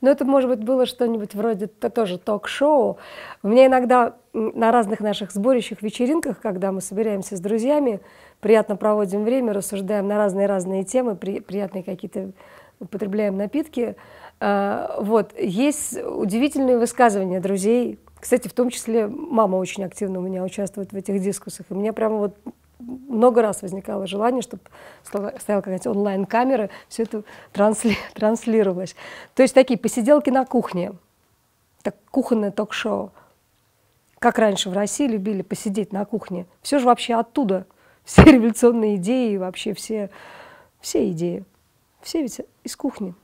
Но это, может быть, было что-нибудь вроде тоже ток-шоу. У меня иногда на разных наших сборищах, вечеринках, когда мы собираемся с друзьями, приятно проводим время, рассуждаем на разные темы, приятные какие-то употребляем напитки. Вот. Есть удивительные высказывания друзей. Кстати, в том числе мама очень активно у меня участвует в этих дискуссиях. И мне прямо вот много раз возникало желание, чтобы стояла какая-то онлайн-камера, все это транслировалось. То есть такие посиделки на кухне, так, кухонное ток-шоу. Как раньше в России любили посидеть на кухне. Все же вообще оттуда. Все революционные идеи, вообще все идеи. Все ведь из кухни.